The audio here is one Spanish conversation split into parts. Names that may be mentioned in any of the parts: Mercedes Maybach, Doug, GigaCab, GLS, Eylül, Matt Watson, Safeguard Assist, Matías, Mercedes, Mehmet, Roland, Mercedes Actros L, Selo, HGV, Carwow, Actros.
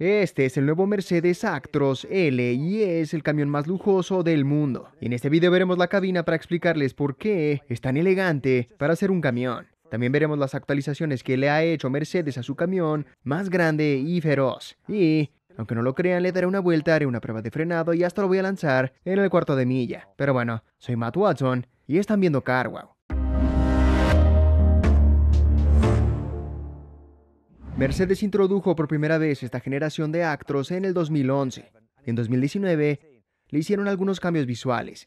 Este es el nuevo Mercedes Actros L y es el camión más lujoso del mundo. En este video veremos la cabina para explicarles por qué es tan elegante para ser un camión. También veremos las actualizaciones que le ha hecho Mercedes a su camión más grande y feroz. Y, aunque no lo crean, le daré una vuelta, haré una prueba de frenado y hasta lo voy a lanzar en el cuarto de milla. Pero bueno, soy Matt Watson y están viendo Carwow. Mercedes introdujo por primera vez esta generación de Actros en el 2011. En 2019 le hicieron algunos cambios visuales.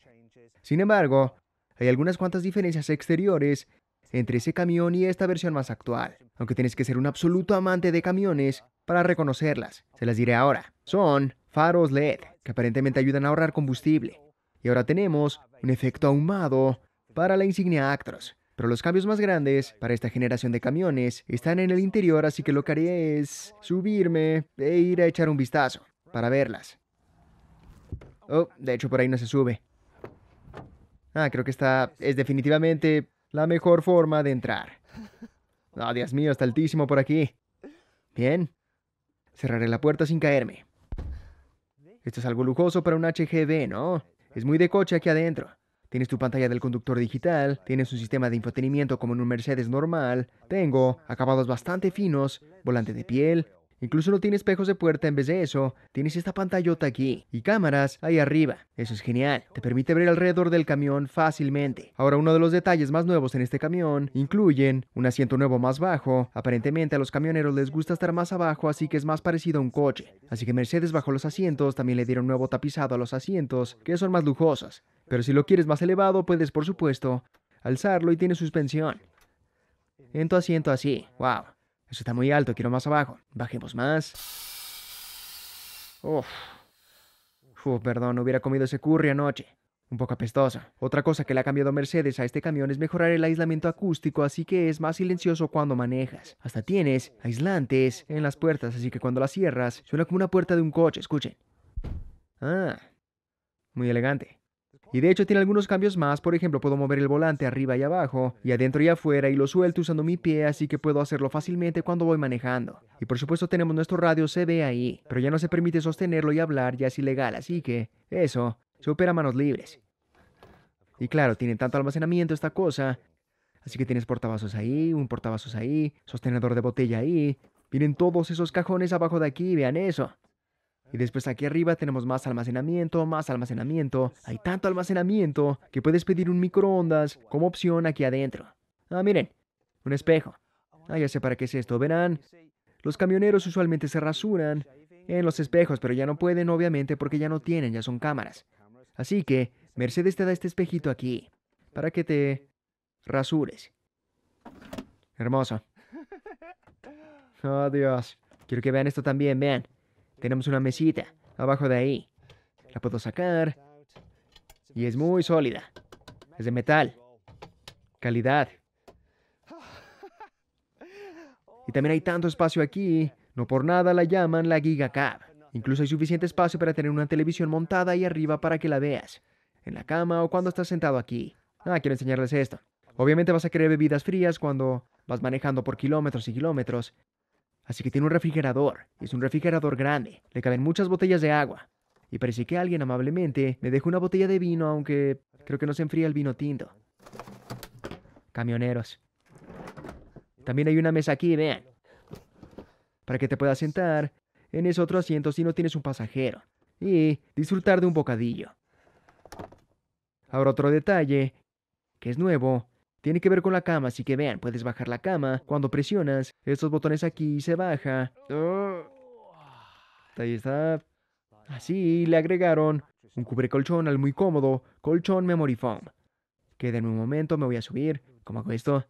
Sin embargo, hay algunas cuantas diferencias exteriores entre ese camión y esta versión más actual, aunque tienes que ser un absoluto amante de camiones para reconocerlas. Se las diré ahora. Son faros LED, que aparentemente ayudan a ahorrar combustible. Y ahora tenemos un efecto ahumado para la insignia Actros. Pero los cambios más grandes para esta generación de camiones están en el interior, así que lo que haré es subirme e ir a echar un vistazo para verlas. Oh, de hecho por ahí no se sube. Creo que esta es definitivamente la mejor forma de entrar. Oh, Dios mío, está altísimo por aquí. Bien. Cerraré la puerta sin caerme. Esto es algo lujoso para un HGV, ¿no? Es muy de coche aquí adentro. Tienes tu pantalla del conductor digital, tienes un sistema de infotenimiento como en un Mercedes normal, tengo acabados bastante finos, volante de piel, incluso no tiene espejos de puerta en vez de eso, tienes esta pantallota aquí y cámaras ahí arriba. Eso es genial, te permite ver alrededor del camión fácilmente. Ahora uno de los detalles más nuevos en este camión incluyen un asiento nuevo más bajo, aparentemente a los camioneros les gusta estar más abajo así que es más parecido a un coche. Así que Mercedes bajó los asientos, también le dieron nuevo tapizado a los asientos que son más lujosos. Pero si lo quieres más elevado, puedes, por supuesto, alzarlo y tiene suspensión. En tu asiento así. ¡Wow! Eso está muy alto, quiero más abajo. Bajemos más. ¡Uf! ¡Uf! Perdón, hubiera comido ese curry anoche. Un poco apestoso. Otra cosa que le ha cambiado Mercedes a este camión es mejorar el aislamiento acústico, así que es más silencioso cuando manejas. Hasta tienes aislantes en las puertas, así que cuando las cierras, suena como una puerta de un coche. Escuchen. ¡Ah! Muy elegante. Y de hecho tiene algunos cambios más, por ejemplo, puedo mover el volante arriba y abajo, y adentro y afuera, y lo suelto usando mi pie, así que puedo hacerlo fácilmente cuando voy manejando. Y por supuesto tenemos nuestro radio CB ahí, pero ya no se permite sostenerlo y hablar, ya es ilegal, así que eso se opera a manos libres. Y claro, tiene tanto almacenamiento esta cosa, así que tienes portavasos ahí, un portavasos ahí, sostenedor de botella ahí, vienen todos esos cajones abajo de aquí, vean eso. Y después aquí arriba tenemos más almacenamiento, hay tanto almacenamiento que puedes pedir un microondas como opción aquí adentro. Ah, miren, un espejo. Ah, ya sé para qué es esto, verán, los camioneros usualmente se rasuran en los espejos, pero ya no pueden obviamente porque ya no tienen, ya son cámaras. Así que Mercedes te da este espejito aquí para que te rasures. Hermoso. Oh, Dios, quiero que vean esto también, vean. Tenemos una mesita abajo de ahí. La puedo sacar. Y es muy sólida. Es de metal. Calidad. Y también hay tanto espacio aquí. No por nada la llaman la GigaCab. Incluso hay suficiente espacio para tener una televisión montada ahí arriba para que la veas. En la cama o cuando estás sentado aquí. Ah, quiero enseñarles esto. Obviamente vas a querer bebidas frías cuando vas manejando por kilómetros y kilómetros. Así que tiene un refrigerador, es un refrigerador grande, le caben muchas botellas de agua. Y parece que alguien amablemente me dejó una botella de vino, aunque creo que no se enfría el vino tinto. Camioneros. También hay una mesa aquí, vean. Para que te puedas sentar en ese otro asiento si no tienes un pasajero. Y disfrutar de un bocadillo. Ahora otro detalle, que es nuevo. Tiene que ver con la cama, así que vean, puedes bajar la cama. Cuando presionas estos botones aquí, se baja. Oh. Ahí está. Así le agregaron un cubrecolchón al muy cómodo colchón memory foam. Quédenme un momento, me voy a subir. ¿Cómo hago esto?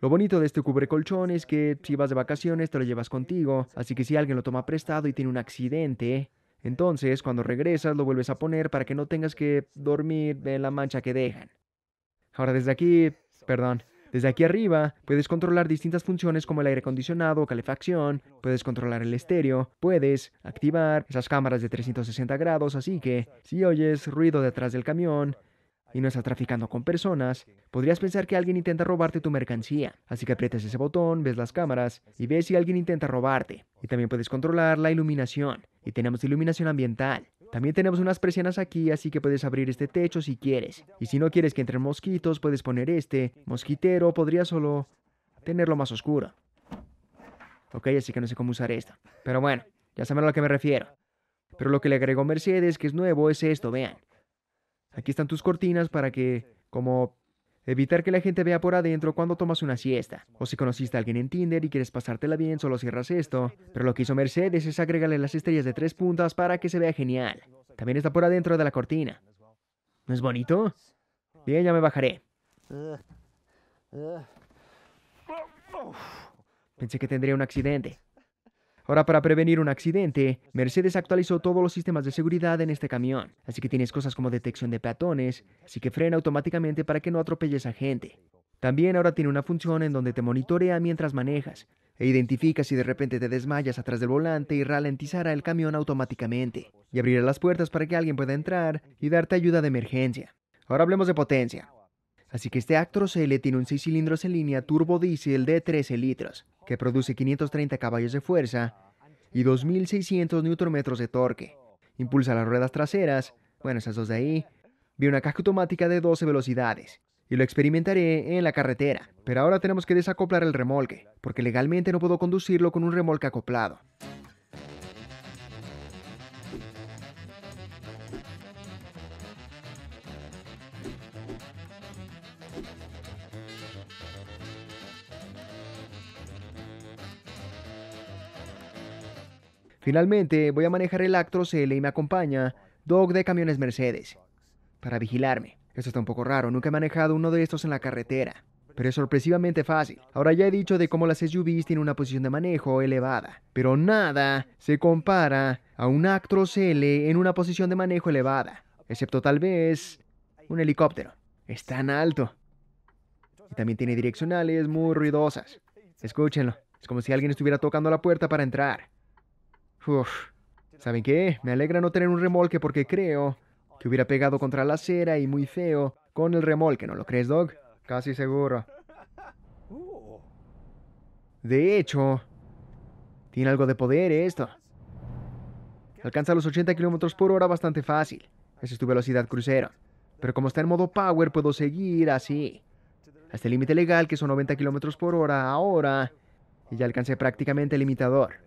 Lo bonito de este cubrecolchón es que si vas de vacaciones te lo llevas contigo. Así que si alguien lo toma prestado y tiene un accidente, entonces cuando regresas lo vuelves a poner para que no tengas que dormir en la mancha que dejan. Ahora desde aquí arriba puedes controlar distintas funciones como el aire acondicionado, calefacción, puedes controlar el estéreo, puedes activar esas cámaras de 360 grados, así que si oyes ruido detrás del camión, y no estás traficando con personas, podrías pensar que alguien intenta robarte tu mercancía. Así que aprietas ese botón, ves las cámaras y ves si alguien intenta robarte. Y también puedes controlar la iluminación. Y tenemos iluminación ambiental. También tenemos unas persianas aquí, así que puedes abrir este techo si quieres. Y si no quieres que entren mosquitos, puedes poner este mosquitero. Podrías solo tenerlo más oscuro. Ok, así que no sé cómo usar esto. Pero bueno, ya saben a lo que me refiero. Pero lo que le agregó Mercedes, que es nuevo, es esto, vean. Aquí están tus cortinas para que, como, evitar que la gente vea por adentro cuando tomas una siesta. O si conociste a alguien en Tinder y quieres pasártela bien, solo cierras esto. Pero lo que hizo Mercedes es agregarle las estrellas de 3 puntas para que se vea genial. También está por adentro de la cortina. ¿No es bonito? Bien, ya me bajaré. Pensé que tendría un accidente. Ahora, para prevenir un accidente, Mercedes actualizó todos los sistemas de seguridad en este camión. Así que tienes cosas como detección de peatones, así que frena automáticamente para que no atropelles a gente. También ahora tiene una función en donde te monitorea mientras manejas, e identifica si de repente te desmayas atrás del volante y ralentizará el camión automáticamente. Y abrirá las puertas para que alguien pueda entrar y darte ayuda de emergencia. Ahora hablemos de potencia. Así que este Actros L tiene un 6 cilindros en línea turbo diésel de 13 litros, que produce 530 caballos de fuerza y 2.600 Nm de torque. Impulsa las ruedas traseras, bueno, esas dos de ahí. Vi una caja automática de 12 velocidades, y lo experimentaré en la carretera. Pero ahora tenemos que desacoplar el remolque, porque legalmente no puedo conducirlo con un remolque acoplado. Finalmente, voy a manejar el Actros L y me acompaña Doug de Camiones Mercedes para vigilarme. Esto está un poco raro, nunca he manejado uno de estos en la carretera, pero es sorpresivamente fácil. Ahora ya he dicho de cómo las SUVs tienen una posición de manejo elevada, pero nada se compara a un Actros L en una posición de manejo elevada, excepto tal vez un helicóptero. Es tan alto. Y también tiene direccionales muy ruidosas. Escúchenlo, es como si alguien estuviera tocando la puerta para entrar. Uf, ¿saben qué? Me alegra no tener un remolque porque creo que hubiera pegado contra la acera y muy feo con el remolque, ¿no lo crees, Doug? Casi seguro. De hecho, tiene algo de poder esto. Alcanza los 80 km por hora bastante fácil. Esa es tu velocidad crucero. Pero como está en modo power, puedo seguir así hasta el límite legal, que son 90 km por hora ahora. Y ya alcancé prácticamente el limitador.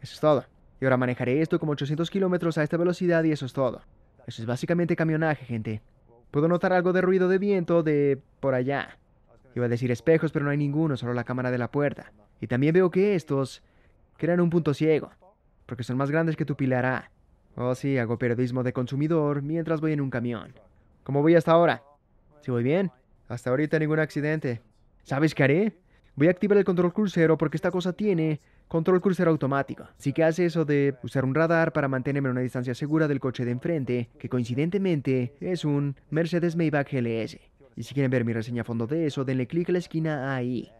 Eso es todo. Y ahora manejaré esto como 800 kilómetros a esta velocidad y eso es todo. Eso es básicamente camionaje, gente. Puedo notar algo de ruido de viento de por allá. Iba a decir espejos, pero no hay ninguno, solo la cámara de la puerta. Y también veo que estos crean un punto ciego, porque son más grandes que tu pilar A. Oh sí, hago periodismo de consumidor mientras voy en un camión. ¿Cómo voy hasta ahora? ¿Sí voy bien? Hasta ahorita ningún accidente. ¿Sabes qué haré? Voy a activar el control crucero porque esta cosa tiene control crucero automático. Así que hace eso de usar un radar para mantenerme a una distancia segura del coche de enfrente, que coincidentemente es un Mercedes Maybach GLS. Y si quieren ver mi reseña a fondo de eso, denle clic a la esquina ahí.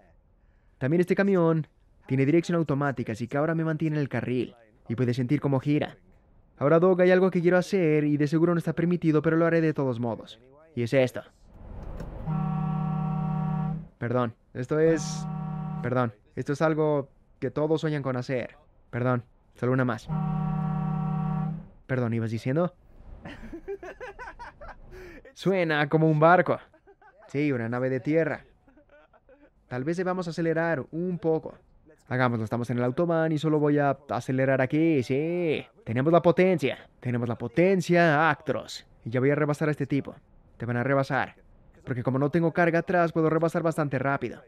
También este camión tiene dirección automática, así que ahora me mantiene en el carril y puede sentir cómo gira. Ahora, Doug, hay algo que quiero hacer y de seguro no está permitido, pero lo haré de todos modos. Y es esto. Perdón, esto es algo que todos sueñan con hacer. Perdón, solo una más. Perdón, ¿ibas diciendo? Suena como un barco. Sí, una nave de tierra. Tal vez debamos acelerar un poco. Hagámoslo, estamos en el autobahn y solo voy a acelerar aquí, sí. Tenemos la potencia Actros. Y ya voy a rebasar a este tipo. Te van a rebasar. Porque como no tengo carga atrás, puedo rebasar bastante rápido.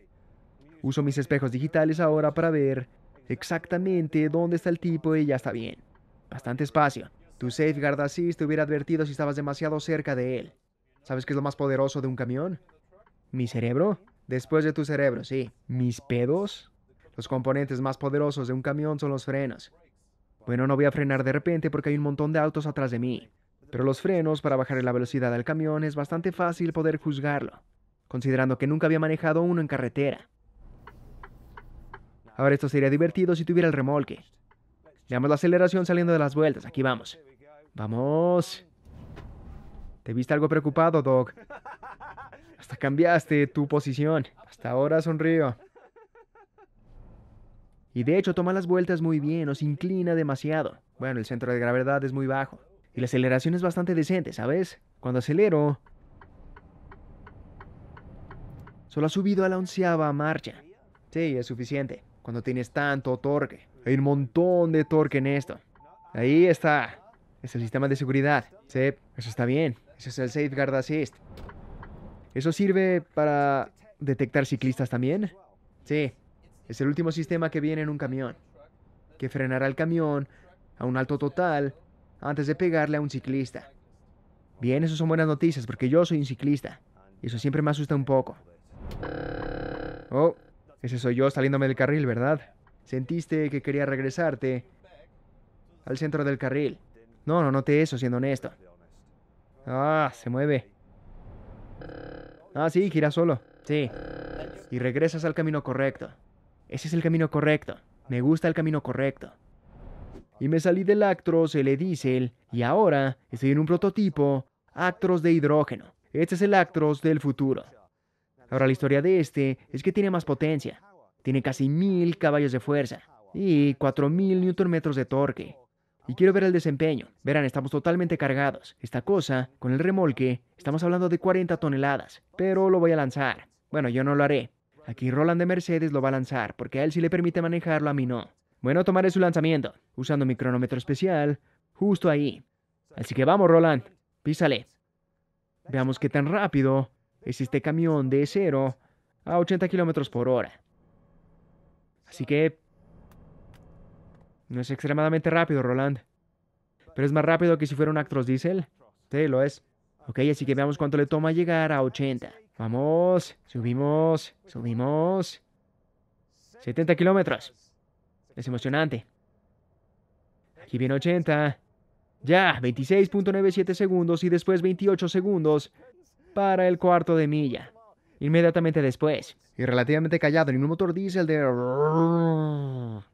Uso mis espejos digitales ahora para ver exactamente dónde está el tipo y ya está bien. Bastante espacio. Tu Safeguard Assist te hubiera advertido si estabas demasiado cerca de él. ¿Sabes qué es lo más poderoso de un camión? ¿Mi cerebro? Después de tu cerebro, sí. ¿Mis pedos? Los componentes más poderosos de un camión son los frenos. Bueno, no voy a frenar de repente porque hay un montón de autos atrás de mí. Pero los frenos para bajar la velocidad al camión es bastante fácil poder juzgarlo, considerando que nunca había manejado uno en carretera. Ahora esto sería divertido si tuviera el remolque. Veamos la aceleración saliendo de las vueltas. Aquí vamos. ¡Vamos! Te viste algo preocupado, Doug. Hasta cambiaste tu posición. Hasta ahora sonrío. Y de hecho toma las vueltas muy bien, o se inclina demasiado. Bueno, el centro de gravedad es muy bajo. Y la aceleración es bastante decente, ¿sabes? Cuando acelero... solo ha subido a la 11ª marcha. Sí, es suficiente. Cuando tienes tanto torque. Hay un montón de torque en esto. Ahí está. Es el sistema de seguridad. Sí, eso está bien. Eso es el Safeguard Assist. ¿Eso sirve para detectar ciclistas también? Sí. Es el último sistema que viene en un camión, que frenará el camión a un alto total antes de pegarle a un ciclista. Bien, eso son buenas noticias, porque yo soy un ciclista. Y eso siempre me asusta un poco. Oh, ese soy yo saliéndome del carril, ¿verdad? Sentiste que quería regresarte al centro del carril. No, no noté eso, siendo honesto. Ah, se mueve. Ah, sí, gira solo. Sí. Y regresas al camino correcto. Ese es el camino correcto. Me gusta el camino correcto. Y me salí del Actros L Diesel y ahora estoy en un prototipo Actros de hidrógeno. Este es el Actros del futuro. Ahora la historia de este es que tiene más potencia. Tiene casi 1000 caballos de fuerza y 4000 Nm de torque. Y quiero ver el desempeño. Verán, estamos totalmente cargados. Esta cosa, con el remolque, estamos hablando de 40 toneladas. Pero lo voy a lanzar. Bueno, yo no lo haré. Aquí Roland de Mercedes lo va a lanzar, porque a él sí le permite manejarlo, a mí no. Bueno, tomaré su lanzamiento, usando mi cronómetro especial, justo ahí. Así que vamos, Roland, písale. Veamos qué tan rápido es este camión de 0 a 80 kilómetros por hora. Así que... no es extremadamente rápido, Roland. Pero es más rápido que si fuera un Actros Diesel. Sí, lo es. Ok, así que veamos cuánto le toma llegar a 80. Vamos, subimos, subimos. 70 kilómetros. Es emocionante. Aquí viene 80. Ya, 26.97 segundos y después 28 segundos para el cuarto de milla. Inmediatamente después. Y relativamente callado, ningún motor diésel de...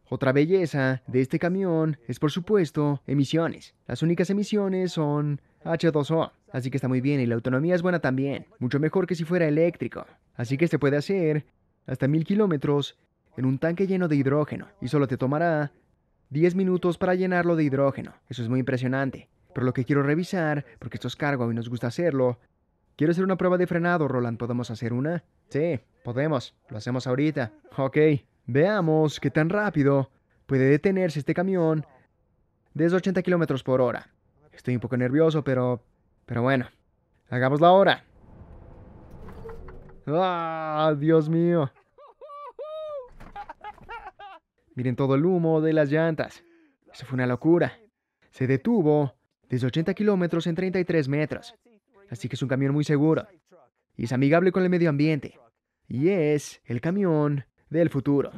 Otra belleza de este camión es, por supuesto, emisiones. Las únicas emisiones son H2O, así que está muy bien y la autonomía es buena también. Mucho mejor que si fuera eléctrico. Así que se puede hacer hasta 1000 kilómetros en un tanque lleno de hidrógeno. Y solo te tomará 10 minutos para llenarlo de hidrógeno. Eso es muy impresionante. Pero lo que quiero revisar, porque esto es Carwow y nos gusta hacerlo... Quiero hacer una prueba de frenado, Roland. ¿Podemos hacer una? Sí, podemos. Lo hacemos ahorita. Ok. Veamos qué tan rápido puede detenerse este camión desde 80 kilómetros por hora. Estoy un poco nervioso, pero bueno. Hagámoslo ahora. ¡Ah, Dios mío! Miren todo el humo de las llantas. Eso fue una locura. Se detuvo desde 80 kilómetros en 33 metros. Así que es un camión muy seguro. Y es amigable con el medio ambiente. Y es el camión del futuro.